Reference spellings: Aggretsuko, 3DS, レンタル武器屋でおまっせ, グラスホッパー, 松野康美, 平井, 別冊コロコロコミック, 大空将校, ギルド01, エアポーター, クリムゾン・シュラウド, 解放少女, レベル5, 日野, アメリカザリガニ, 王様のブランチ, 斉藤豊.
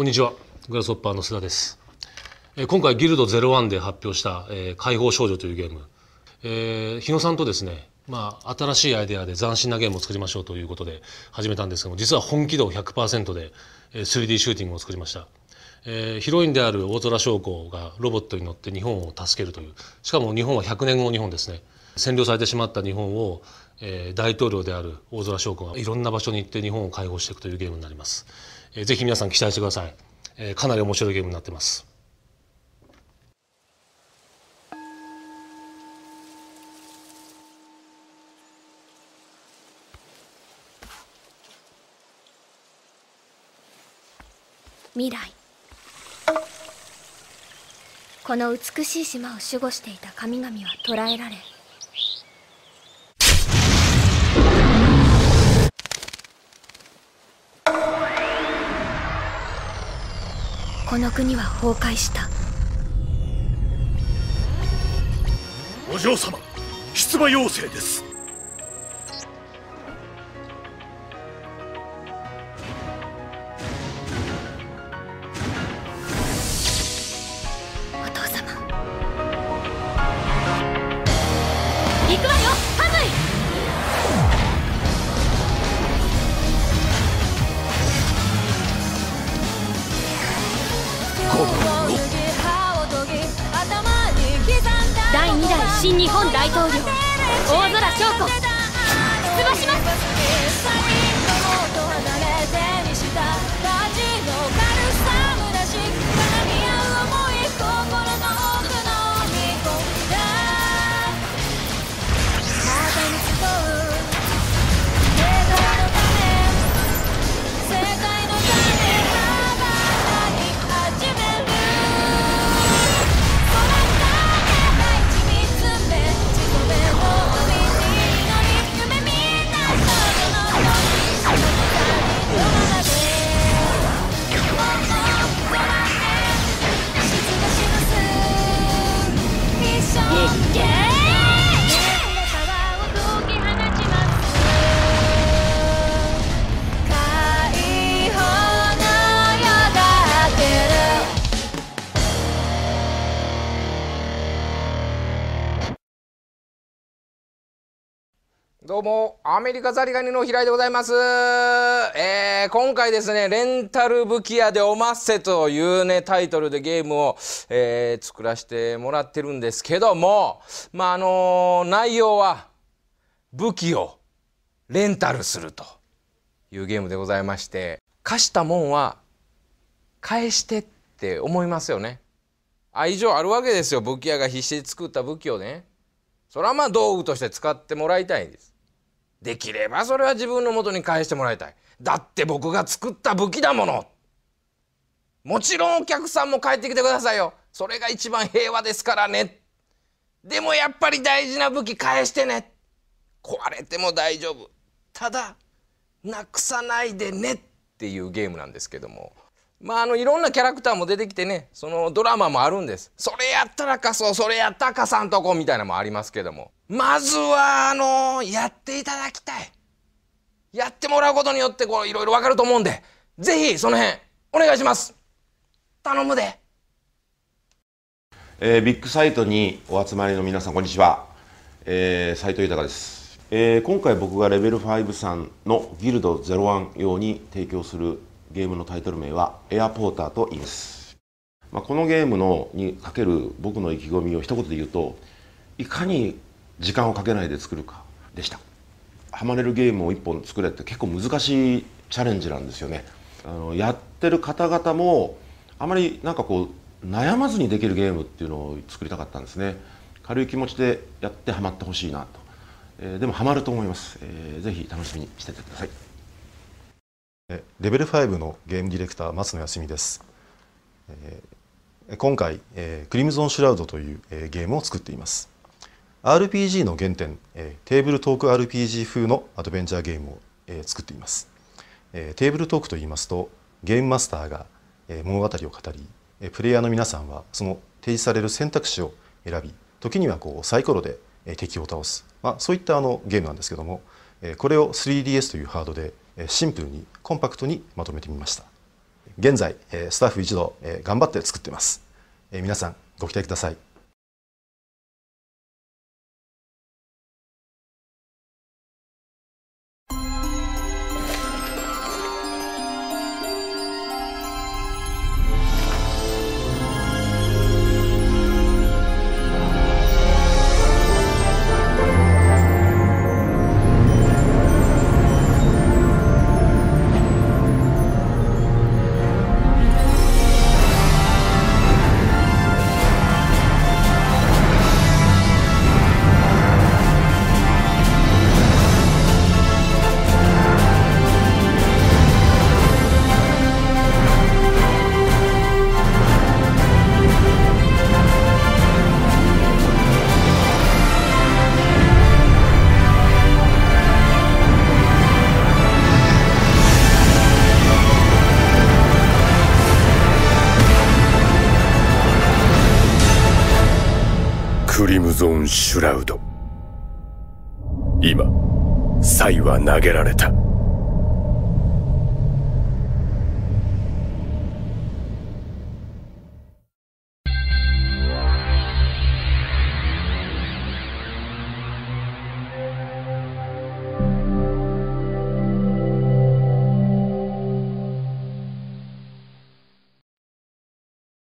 こんにちは、グラスホッパーの須田です。今回ギルド01で発表した「解放少女」というゲーム、日野さんとですね、新しいアイデアで斬新なゲームを作りましょうということで始めたんですけども、実は本気度 100% で 3D シューティングを作りました。ヒロインである大空将校がロボットに乗って日本を助けるという、しかも日本は100年後の日本ですね。占領されてしまった日本を、大統領である大空将校がいろんな場所に行って日本を解放していくというゲームになります。ぜひ皆さん期待してください。かなり面白いゲームになってます。未来、この美しい島を守護していた神々は捕らえられ、この国は崩壊した。お嬢様、出馬要請です。新日本大統領大空将校、出馬しますどうも、アメリカザリガニの平井でございます。今回ですね、レンタル武器屋でおまっせというね、タイトルでゲームを、作らせてもらってるんですけども、内容は武器をレンタルするというゲームでございまして、貸したもんは返してって思いますよね。愛情あるわけですよ、武器屋が必死で作った武器をね。それは道具として使ってもらいたいんです。できればそれは自分の元に返してもらいたい。だって僕が作った武器だもの。もちろんお客さんも帰ってきてくださいよ。それが一番平和ですからね。でもやっぱり大事な武器返してね。壊れても大丈夫。ただなくさないでねっていうゲームなんですけども。いろんなキャラクターも出てきてね、そのドラマもあるんです。それやったら貸そう、それやったら貸さんとこみたいなのもありますけども。まずは、やっていただきたい。やってもらうことによって、こう、いろいろわかると思うんで、ぜひ、その辺、お願いします。頼むで。ビッグサイトにお集まりの皆さん、こんにちは。斉藤豊です。今回僕がレベル5さんのギルド01用に提供するゲームのタイトル名はエアポーターと言います。このゲームにかける僕の意気込みを一言で言うと、いかに時間をかけないで作るかでした。ハマれるゲームを一本作れって結構難しいチャレンジなんですよね。やってる方々もあまり悩まずにできるゲームっていうのを作りたかったんですね。軽い気持ちでやってハマってほしいなと。でもハマると思います。ぜひ楽しみにしててください。レベル5のゲームディレクター松野康美です。今回「クリムゾン・シュラウド」というゲームを作っています。 RPG の原点、テーブルトーク RPG 風のアドベンチャーゲームを作っています。テーブルトークといいますと、ゲームマスターが物語を語り、プレイヤーの皆さんはその提示される選択肢を選び、時にはサイコロで敵を倒す、そういったゲームなんですけども、これを 3DS というハードでシンプルにコンパクトにまとめてみました。現在スタッフ一同頑張って作っています。皆さんご期待ください。クリムゾン・シュラウド。今、サイは投げられた。